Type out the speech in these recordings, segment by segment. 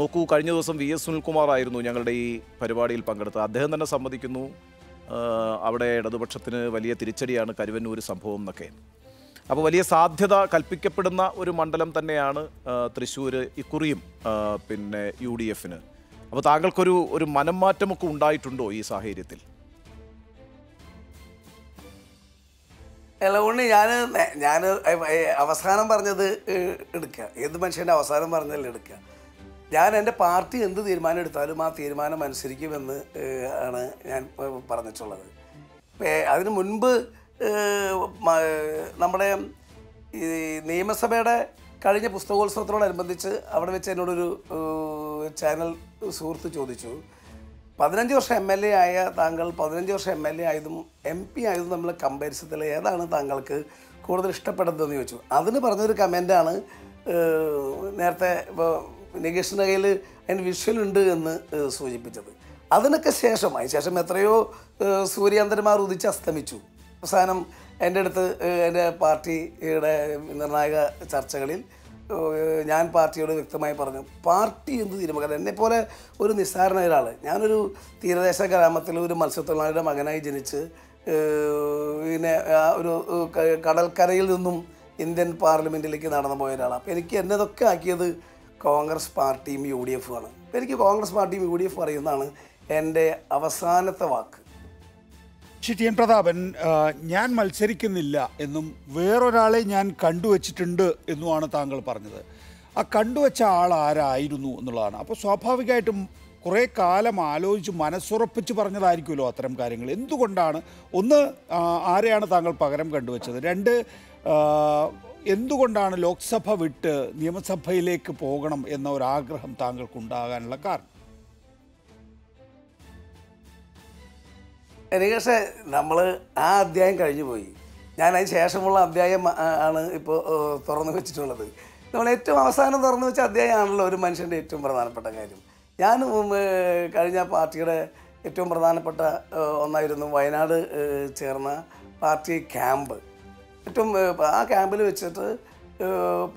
നോക്കൂ, കഴിഞ്ഞ ദിവസം വി എസ് സുനിൽകുമാർ ആയിരുന്നു ഞങ്ങളുടെ ഈ പരിപാടിയിൽ പങ്കെടുത്തത്. അദ്ദേഹം തന്നെ സമ്മതിക്കുന്നു അവിടെ ഇടതുപക്ഷത്തിന് വലിയ തിരിച്ചടിയാണ് കരുവന്നൂർ സംഭവം എന്നൊക്കെ. അപ്പോൾ വലിയ സാധ്യത കൽപ്പിക്കപ്പെടുന്ന ഒരു മണ്ഡലം തന്നെയാണ് തൃശ്ശൂർ ഇക്കുറിയും പിന്നെ യു ഡി എഫിന്. അപ്പോൾ താങ്കൾക്കൊരു മനംമാറ്റമൊക്കെ ഉണ്ടായിട്ടുണ്ടോ ഈ സാഹചര്യത്തിൽ? അതുകൊണ്ട് ഞാൻ അവസാനം പറഞ്ഞത് എടുക്കുക, ഏത് മനുഷ്യൻ്റെ അവസാനം പറഞ്ഞാൽ എടുക്കുക. ഞാൻ എൻ്റെ പാർട്ടി എന്ത് തീരുമാനം എടുത്താലും ആ തീരുമാനം അനുസരിക്കുമെന്ന് ആണ് ഞാൻ പറഞ്ഞിട്ടുള്ളത്. അതിന് മുൻപ് നമ്മുടെ ഈ നിയമസഭയുടെ കഴിഞ്ഞ പുസ്തകോത്സവത്തോടനുബന്ധിച്ച് അവിടെ വെച്ച് എന്നോടൊരു ചാനൽ സുഹൃത്ത് ചോദിച്ചു, 15 വർഷം MLA ആയ താങ്കൾ 15 വർഷം MLA ആയതും MP ആയതും നമ്മൾ കമ്പാരിസത്തിൽ ഏതാണ് താങ്കൾക്ക് കൂടുതൽ ഇഷ്ടപ്പെട്ടതെന്ന് ചോദിച്ചു. അതിന് പറഞ്ഞൊരു കമൻ്റാണ് നേരത്തെ ഇപ്പോൾ നികേഷിൻ്റെ കയ്യിൽ അതിന് വിഷ്വലുണ്ട് എന്ന് സൂചിപ്പിച്ചത്. അതിനൊക്കെ ശേഷം എത്രയോ സൂര്യാന്തരന്മാർ ഉദിച്ച് അസ്തമിച്ചു. അവസാനം എൻ്റെ അടുത്ത് എൻ്റെ പാർട്ടിയുടെ നിർണായക ചർച്ചകളിൽ ഞാൻ പാർട്ടിയോട് വ്യക്തമായി പറഞ്ഞു, പാർട്ടി എന്ത് തീരുമാനം. എന്നെപ്പോലെ ഒരു നിസ്സാരണ ഒരാൾ, ഞാനൊരു തീരദേശ ഗ്രാമത്തിൽ ഒരു മത്സ്യത്തൊഴിലാളിയുടെ മകനായി ജനിച്ച് പിന്നെ ഒരു കടൽക്കരയിൽ നിന്നും ഇന്ത്യൻ പാർലമെൻറ്റിലേക്ക് നടന്നു പോയ ഒരാളാണ്. അപ്പോൾ എനിക്ക് എന്നതൊക്കെ ആക്കിയത് കോൺഗ്രസ് പാർട്ടിയും UDF ആണ്. അപ്പോൾ എനിക്ക് കോൺഗ്രസ് പാർട്ടിയും UDF പറയുന്നതാണ് എൻ്റെ അവസാനത്തെ വാക്ക്. ടി എൻ പ്രതാപൻ, ഞാൻ മത്സരിക്കുന്നില്ല എന്നും വേറൊരാളെ ഞാൻ കണ്ടുവച്ചിട്ടുണ്ട് എന്നുമാണ് താങ്കൾ പറഞ്ഞത്. ആ കണ്ടുവച്ച ആൾ ആരായിരുന്നു എന്നുള്ളതാണ്. അപ്പോൾ സ്വാഭാവികമായിട്ടും കുറേ കാലം ആലോചിച്ച് മനസ്സുറപ്പിച്ച് പറഞ്ഞതായിരിക്കുമല്ലോ അത്തരം കാര്യങ്ങൾ. എന്തുകൊണ്ടാണ്, ഒന്ന്, ആരെയാണ് താങ്കൾ പകരം കണ്ടുവച്ചത്? രണ്ട്, എന്തുകൊണ്ടാണ് ലോക്സഭ വിട്ട് നിയമസഭയിലേക്ക് പോകണം എന്ന ഒരാഗ്രഹം താങ്കൾക്കുണ്ടാകാനുള്ള കാരണം? ഏകദേശം നമ്മൾ ആ അധ്യായം കഴിഞ്ഞു പോയി. ഞാൻ അതിന് ശേഷമുള്ള അധ്യായം ആണ് ഇപ്പോൾ തുറന്നു വെച്ചിട്ടുള്ളത്. നമ്മൾ ഏറ്റവും അവസാനം തുറന്നു വെച്ച അധ്യായമാണല്ലോ ഒരു മനുഷ്യൻ്റെ ഏറ്റവും പ്രധാനപ്പെട്ട കാര്യം. ഞാൻ കഴിഞ്ഞ പാർട്ടിയുടെ ഏറ്റവും പ്രധാനപ്പെട്ട ഒന്നായിരുന്നു വയനാട് ചേർന്ന പാർട്ടി ക്യാമ്പ്. ഏറ്റവും ആ ക്യാമ്പിൽ വെച്ചിട്ട്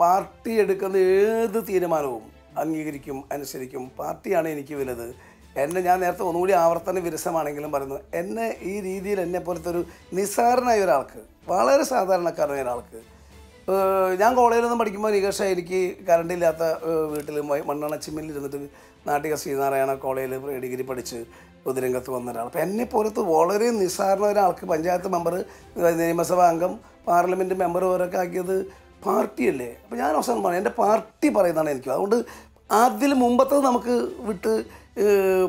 പാർട്ടി എടുക്കുന്ന ഏത് തീരുമാനവും അംഗീകരിക്കും, അനുസരിക്കും. പാർട്ടിയാണ് എനിക്ക് വലുത്. ഞാൻ നേരത്തെ ഒന്നുകൂടി ആവർത്തന വിരസമാണെങ്കിലും പറയുന്നു, ഈ രീതിയിൽ എന്നെപ്പോലത്തെ ഒരു നിസ്സാരനായ ഒരാൾക്ക്, വളരെ സാധാരണക്കാരനായ ഒരാൾക്ക്, ഞാൻ കോളേജിലൊന്നും പഠിക്കുമ്പോൾ നികേഷ എനിക്ക് കറണ്ടില്ലാത്ത വീട്ടിൽ മണ്ണണച്ചിമ്മിൽ ഇരുന്നിട്ട് നാട്ടിക ശ്രീനാരായണ കോളേജിൽ ഡിഗ്രി പഠിച്ച് പൊതുരംഗത്ത് വന്ന ഒരാൾ. അപ്പോൾ എന്നെപ്പോലത്ത് വളരെ നിസ്സാരണ ഒരാൾക്ക് പഞ്ചായത്ത് മെമ്പർ, നിയമസഭാ അംഗം, പാർലമെൻറ്റ് മെമ്പർ ഇവരൊക്കെ ആക്കിയത് പാർട്ടിയല്ലേ? അപ്പോൾ ഞാൻ അവസാനം പറഞ്ഞു, എൻ്റെ പാർട്ടി പറയുന്നതാണ് എനിക്ക്. അതുകൊണ്ട് അതിൽ മുമ്പത്തത് നമുക്ക് വിട്ട്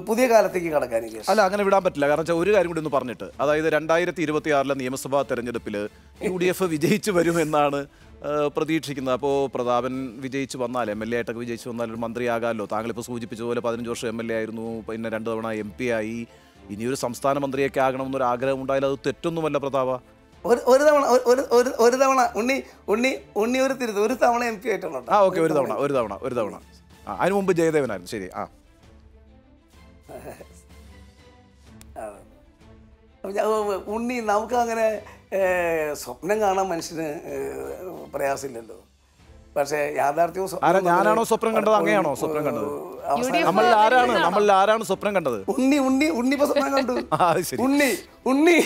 പുതിയ കാലത്തേക്ക് കടക്കാനില്ല. അല്ല, അങ്ങനെ വിടാൻ പറ്റില്ല. കാരണം ഒരു കാര്യം കൂടി ഒന്ന് പറഞ്ഞിട്ട്, അതായത് 2026 നിയമസഭാ തെരഞ്ഞെടുപ്പിൽ UDF വിജയിച്ചു വരുമെന്നാണ് പ്രതീക്ഷിക്കുന്നത്. അപ്പോൾ പ്രതാപൻ വിജയിച്ച് വന്നാൽ, MLA ആയിട്ടൊക്കെ വിജയിച്ച് വന്നാൽ ഒരു മന്ത്രിയാകാമല്ലോ. താങ്കളിപ്പോൾ സൂചിപ്പിച്ചതുപോലെ 15 വർഷം MLA ആയിരുന്നു, പിന്നെ 2 തവണ MP ആയി, ഇനിയൊരു സംസ്ഥാന മന്ത്രിയൊക്കെ ആകണമെന്നൊരു ആഗ്രഹം ഉണ്ടായാലും അത് തെറ്റൊന്നുമല്ല പ്രതാപ. ഒരു തവണ ഉണ്ണി ഒരു തിരുത്ത്, ഒരു തവണ MP ആയിട്ടുള്ളൂ. ആ ഓക്കെ, ഒരു തവണ ആ, അതിന് മുമ്പ് ജയദേവനായിരുന്നു. ശരി. ആ, ഉണ്ണി, നമുക്കങ്ങനെ സ്വപ്നം കാണാൻ മനുഷ്യന് പ്രയാസമില്ലല്ലോ. പക്ഷേ യാഥാർത്ഥ്യവും ഉണ്ണി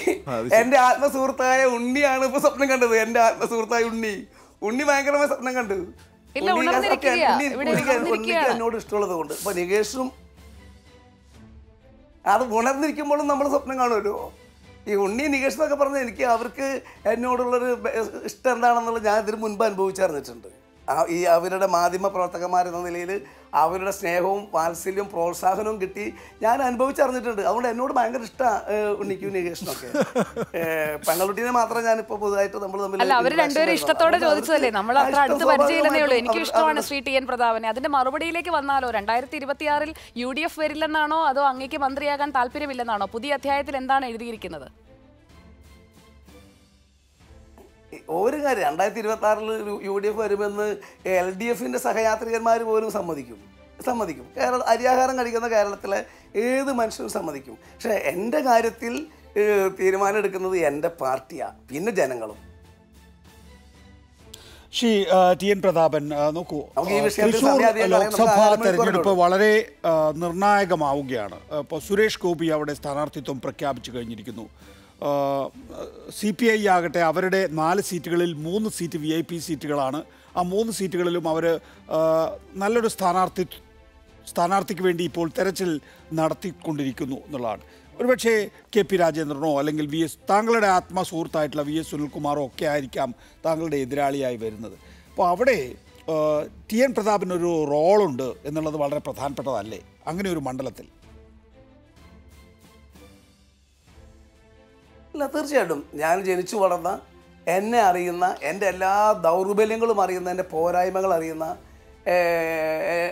എൻ്റെ ആത്മസുഹൃത്തായ ഉണ്ണിയാണ് ഇപ്പൊ സ്വപ്നം കണ്ടത്. എൻ്റെ ആത്മസുഹൃത്തായ ഉണ്ണി ഭയങ്കരമായ സ്വപ്നം കണ്ടു. ഉണ്ണിക്ക് എന്നോട് ഇഷ്ടമുള്ളത് കൊണ്ട് ഇപ്പൊ നികേഷും അത് ഉണർന്നിരിക്കുമ്പോഴും നമ്മൾ സ്വപ്നം കാണുമല്ലോ. ഈ ഉണ്ണി നികേഷ് എന്നൊക്കെ പറഞ്ഞാൽ എനിക്ക് അവർക്ക് എന്നോടുള്ളൊരു ഇഷ്ടം എന്താണെന്നുള്ളത് ഞാൻ ഇതിന് മുൻപ് അനുഭവിച്ചറിഞ്ഞിട്ടുണ്ട്. ഈ അവരുടെ മാധ്യമ പ്രവർത്തകന്മാരെന്ന നിലയിൽ അവരുടെ സ്നേഹവും വാത്സല്യവും പ്രോത്സാഹനവും കിട്ടി ഞാൻ അനുഭവിച്ചറിഞ്ഞിട്ടുണ്ട്. അതുകൊണ്ട് എന്നോട് ഭയങ്കര ഇഷ്ടമാണ് ഉണ്ണിക്കും നികേഷിനൊക്കെ. പെണ്ണുകുട്ടീനെ മാത്രം ഞാനിപ്പോൾ പൊതുവായിട്ട് നമ്മൾ ഇഷ്ടത്തോടെ ചോദിച്ചതല്ലേ, നമ്മൾ അത്ര അടുത്ത് പരിചയമില്ലെന്നേ ഉള്ളൂ. എനിക്ക് ഇഷ്ടമാണ് ശ്രീ ടി എൻ പ്രതാപനെ. അതിന്റെ മറുപടിയിലേക്ക് വന്നാലോ, 2026 UDF വരില്ലെന്നാണോ, അതോ അങ്ങേക്ക് മന്ത്രിയാകാൻ താല്പര്യമില്ലെന്നാണോ? പുതിയ അധ്യായത്തിൽ എന്താണ് എഴുതിയിരിക്കുന്നത്? ഒരു കാര്യം, 2026 UDF വരുമെന്ന് LDFിൻ്റെ സഹയാത്രികന്മാർ പോലും സമ്മതിക്കും. കേരള അരിയാഹാരം കഴിക്കുന്ന കേരളത്തിലെ ഏത് മനുഷ്യനും സമ്മതിക്കും. പക്ഷേ എൻ്റെ കാര്യത്തിൽ തീരുമാനം എടുക്കുന്നത് എൻ്റെ പാർട്ടിയാണ്, പിന്നെ ജനങ്ങളും. Şi T N Prathapan, noku Trissure Lok Sabha തെരഞ്ഞെടുപ്പ് വളരെ നിർണായകമാവുകയാണ്. അപ്പോൾ സുരേഷ് ഗോപി അവിടെ സ്ഥാനാർത്ഥിത്വം പ്രഖ്യാപിച്ചു കഴിഞ്ഞിരിക്കുന്നു. CPI ആകട്ടെ അവരുടെ 4 സീറ്റുകളിൽ 3 സീറ്റ് VIP സീറ്റുകളാണ്. ആ 3 സീറ്റുകളിലും അവർ നല്ലൊരു സ്ഥാനാർത്ഥിക്ക് വേണ്ടി ഇപ്പോൾ തെരച്ചിൽ നടത്തിക്കൊണ്ടിരിക്കുന്നു എന്നുള്ളതാണ്. ഒരുപക്ഷേ KP രാജേന്ദ്രനോ അല്ലെങ്കിൽ VS താങ്കളുടെ ആത്മസുഹൃത്തായിട്ടുള്ള VS സുനിൽകുമാറോ ഒക്കെ ആയിരിക്കാം താങ്കളുടെ എതിരാളിയായി വരുന്നത്. അപ്പോൾ അവിടെ ടി എൻ പ്രതാപനൊരു റോളുണ്ട് എന്നുള്ളത് വളരെ പ്രധാനപ്പെട്ടതല്ലേ അങ്ങനെ ഒരു മണ്ഡലത്തിൽ? അല്ല, തീർച്ചയായിട്ടും ഞാൻ ജനിച്ചു വളർന്ന, എന്നെ അറിയുന്ന, എൻ്റെ എല്ലാ ദൗർബല്യങ്ങളും അറിയുന്ന, എൻ്റെ പോരായ്മകൾ അറിയുന്ന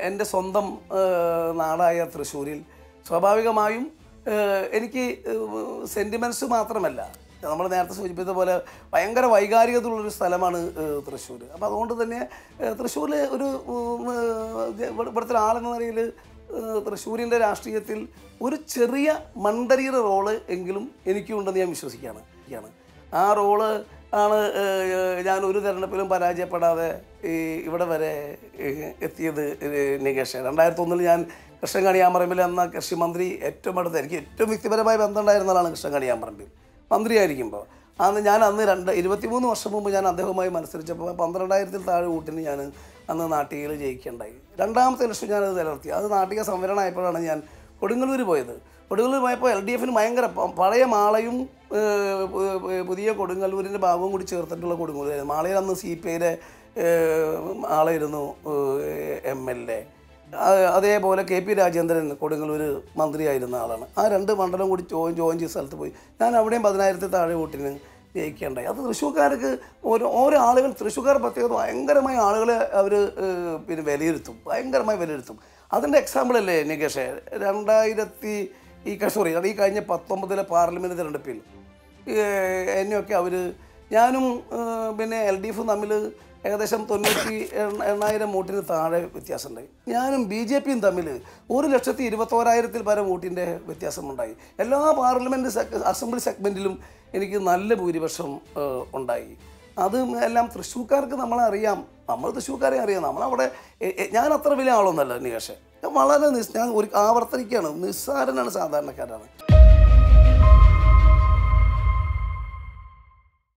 എൻ്റെ സ്വന്തം നാടായ തൃശ്ശൂരിൽ സ്വാഭാവികമായും എനിക്ക് സെൻറ്റിമെൻറ്റ്സ് മാത്രമല്ല, നമ്മൾ നേരത്തെ സൂചിപ്പിച്ച പോലെ ഭയങ്കര വൈകാരികതയുള്ളൊരു സ്ഥലമാണ് തൃശ്ശൂർ. അപ്പോൾ അതുകൊണ്ട് തന്നെ തൃശ്ശൂരിൽ ഇവിടുത്തെ ആളെന്ന നിലയിൽ തൃശ്ശൂരിൻ്റെ രാഷ്ട്രീയത്തിൽ ഒരു ചെറിയ മണ്ടരിയുടെ റോള് എങ്കിലും എനിക്കുണ്ടെന്ന് ഞാൻ വിശ്വസിക്കുകയാണ്. ആ റോള് ആണ് ഞാൻ ഒരു തെരഞ്ഞെടുപ്പിലും പരാജയപ്പെടാതെ ഇവിടെ വരെ എത്തിയത്. നികേഷ് 2001 ഞാൻ കൃഷ്ണൻകാണിയാമ്പറമ്പിൽ എന്ന കൃഷിമന്ത്രി ഏറ്റവും അടുത്ത്, എനിക്ക് ഏറ്റവും വ്യക്തിപരമായ ബന്ധം ഉണ്ടായിരുന്നതാണ് കൃഷ്ണൻകാണിയാമ്പറമ്പിൽ മന്ത്രിയായിരിക്കുമ്പോൾ. അന്ന് ഞാൻ 23 വർഷം മുമ്പ് ഞാൻ അദ്ദേഹവുമായി മത്സരിച്ചപ്പോൾ 12,000-ൽ താഴെ വോട്ടിന് ഞാൻ അന്ന് നാട്ടികയിൽ ജയിക്കുകയുണ്ടായി. രണ്ടാമത്തെ ഇലക്ഷൻ ഞാനത് നിലനിർത്തി. അത് നാട്ടിക സംവരണമായപ്പോഴാണ് ഞാൻ കൊടുങ്ങല്ലൂർ പോയത്. കൊടുങ്ങല്ലൂർ പോയപ്പോൾ LDF ഭയങ്കര പഴയ മാളയും പുതിയ കൊടുങ്ങല്ലൂരിൻ്റെ ഭാഗവും കൂടി ചേർത്തിട്ടുള്ള കൊടുങ്ങല്ലൂരായിരുന്നു. മാളയിൽ അന്ന് CPIയുടെ ആളായിരുന്നു MLA. അതേപോലെ KP രാജേന്ദ്രൻ കൊടുങ്ങല്ലൂർ മന്ത്രിയായിരുന്ന ആളാണ്. ആ രണ്ട് മണ്ഡലം കൂടി ജോയിൻ ചെയ്ത സ്ഥലത്ത് പോയി ഞാൻ അവിടെയും 15,000-ൽ താഴെ വോട്ടിന് ജയിക്കുകയുണ്ടായി. അത് തൃശ്ശൂർക്കാർക്ക് ഓരോ ആളുകൾ, തൃശ്ശൂർക്കാർ പ്രത്യേകത ഭയങ്കരമായ ആളുകളെ അവർ പിന്നെ വിലയിരുത്തും, ഭയങ്കരമായി വിലയിരുത്തും. അതിൻ്റെ എക്സാമ്പിൾ അല്ലേ നികേഷേ, ഈ കഴിഞ്ഞ 19 പാർലമെൻറ്റ് തിരഞ്ഞെടുപ്പിൽ എന്നെയൊക്കെ അവർ, ഞാനും പിന്നെ LDF തമ്മിൽ ഏകദേശം 98,000 വോട്ടിന് താഴെ വ്യത്യാസമുണ്ടായി. ഞാനും BJPയും തമ്മിൽ 1,21,000-ൽ പരം വോട്ടിൻ്റെ വ്യത്യാസമുണ്ടായി. എല്ലാ പാർലമെൻറ്റ് അസംബ്ലി സെഗ്മെൻറ്റിലും എനിക്ക് നല്ല ഭൂരിപക്ഷം ഉണ്ടായി. അത് എല്ലാം തൃശ്ശൂർക്കാർക്ക് നമ്മളറിയാം, നമ്മൾ തൃശ്ശൂർക്കാരെ അറിയാം. നമ്മളവിടെ ഞാൻ അത്ര വലിയ ആളൊന്നുമല്ല നികേഷേ, വളരെ ഞാൻ ഒരു ആവർത്തനിക്കുകയാണ്, നിസ്സാരനാണ്, സാധാരണക്കാരാണ്.